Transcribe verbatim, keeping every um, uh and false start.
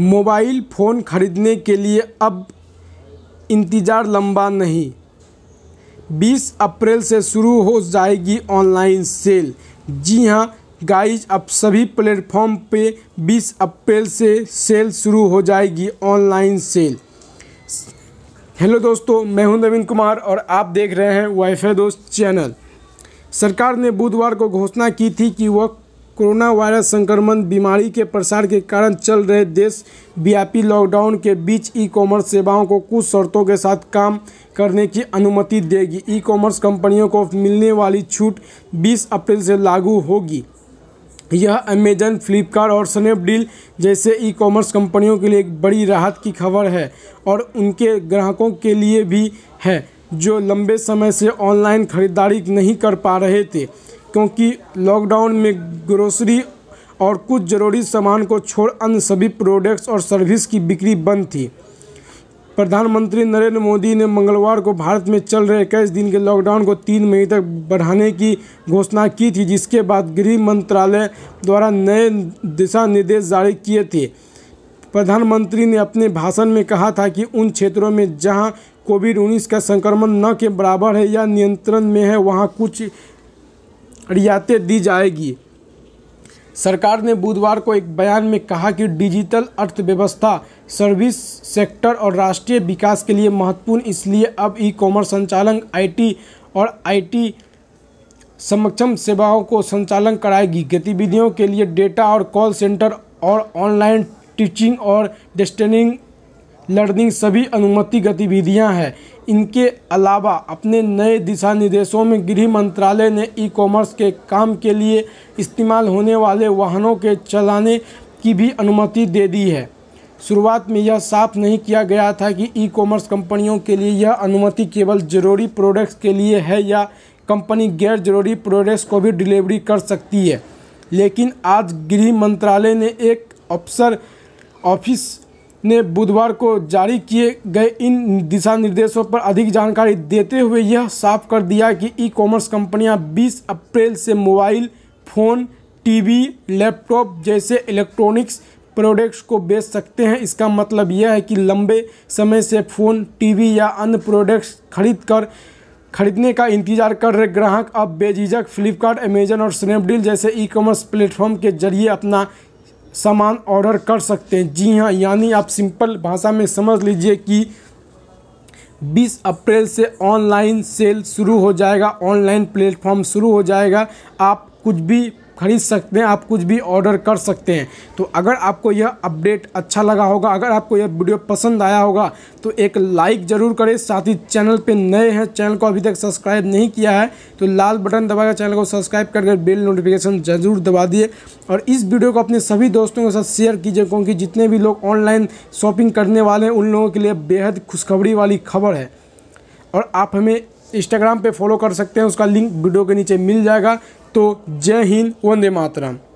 Mobile phone खरीदने के लिए अब इंतज़ार लंबा नहीं। बीस अप्रैल से शुरू हो जाएगी ऑनलाइन सेल। जी हां गाइज, अब सभी प्लेटफॉर्म पे बीस अप्रैल से सेल शुरू हो जाएगी, ऑनलाइन सेल। हेलो दोस्तों, मैं हूं नवीन कुमार और आप देख रहे हैं वाईफाई दोस्त चैनल। सरकार ने बुधवार को घोषणा की थी कि वह कोरोना वायरस संक्रमण बीमारी के प्रसार के कारण चल रहे देश व्यापी लॉकडाउन के बीच ई कॉमर्स सेवाओं को कुछ शर्तों के साथ काम करने की अनुमति देगी। ई कॉमर्स कंपनियों को मिलने वाली छूट बीस अप्रैल से लागू होगी। यह अमेज़न, फ्लिपकार्ट और स्नैपडील जैसे ई कॉमर्स कंपनियों के लिए एक बड़ी राहत की खबर है और उनके ग्राहकों के लिए भी है जो लंबे समय से ऑनलाइन खरीदारी नहीं कर पा रहे थे, क्योंकि लॉकडाउन में ग्रोसरी और कुछ ज़रूरी सामान को छोड़ अन्य सभी प्रोडक्ट्स और सर्विस की बिक्री बंद थी। प्रधानमंत्री नरेंद्र मोदी ने मंगलवार को भारत में चल रहे इक्कीस दिन के लॉकडाउन को तीन मई तक बढ़ाने की घोषणा की थी, जिसके बाद गृह मंत्रालय द्वारा नए दिशा निर्देश जारी किए थे। प्रधानमंत्री ने अपने भाषण में कहा था कि उन क्षेत्रों में जहां कोविड उन्नीस का संक्रमण न के बराबर है या नियंत्रण में है, वहां कुछ रियायतें दी जाएगी। सरकार ने बुधवार को एक बयान में कहा कि डिजिटल अर्थव्यवस्था, सर्विस सेक्टर और राष्ट्रीय विकास के लिए महत्वपूर्ण, इसलिए अब ई कॉमर्स संचालन, आईटी और आईटी सक्षम सेवाओं को संचालन कराएगी। गतिविधियों के लिए डेटा और कॉल सेंटर और ऑनलाइन टीचिंग और डिस्टेंसिंग लर्निंग सभी अनुमति गतिविधियां हैं। इनके अलावा अपने नए दिशा निर्देशों में गृह मंत्रालय ने ई कॉमर्स के काम के लिए इस्तेमाल होने वाले वाहनों के चलाने की भी अनुमति दे दी है। शुरुआत में यह साफ नहीं किया गया था कि ई कॉमर्स कंपनियों के लिए यह अनुमति केवल ज़रूरी प्रोडक्ट्स के लिए है या कंपनी गैर जरूरी प्रोडक्ट्स को भी डिलीवरी कर सकती है, लेकिन आज गृह मंत्रालय ने एक अफसर ऑफिस ने बुधवार को जारी किए गए इन दिशा निर्देशों पर अधिक जानकारी देते हुए यह साफ कर दिया कि ई कॉमर्स कंपनियां बीस अप्रैल से मोबाइल फ़ोन, टीवी, लैपटॉप जैसे इलेक्ट्रॉनिक्स प्रोडक्ट्स को बेच सकते हैं। इसका मतलब यह है कि लंबे समय से फ़ोन, टीवी या अन्य प्रोडक्ट्स खरीद कर खरीदने का इंतजार कर रहे ग्राहक अब बेझिझक फ्लिपकार्ट, अमेज़न और स्नैपडील जैसे ई कॉमर्स प्लेटफॉर्म के जरिए अपना सामान ऑर्डर कर सकते हैं। जी हाँ, यानी आप सिंपल भाषा में समझ लीजिए कि बीस अप्रैल से ऑनलाइन सेल शुरू हो जाएगा, ऑनलाइन प्लेटफॉर्म शुरू हो जाएगा। आप कुछ भी खरीद सकते हैं, आप कुछ भी ऑर्डर कर सकते हैं। तो अगर आपको यह अपडेट अच्छा लगा होगा, अगर आपको यह वीडियो पसंद आया होगा तो एक लाइक ज़रूर करें। साथ ही चैनल पे नए हैं, चैनल को अभी तक सब्सक्राइब नहीं किया है तो लाल बटन दबाकर चैनल को सब्सक्राइब करके बेल नोटिफिकेशन ज़रूर दबा दिए और इस वीडियो को अपने सभी दोस्तों के साथ शेयर कीजिए, क्योंकि जितने भी लोग ऑनलाइन शॉपिंग करने वाले हैं उन लोगों के लिए बेहद खुशखबरी वाली खबर है। और आप हमें इंस्टाग्राम पे फॉलो कर सकते हैं, उसका लिंक वीडियो के नीचे मिल जाएगा। तो जय हिंद, वंदे मातरम।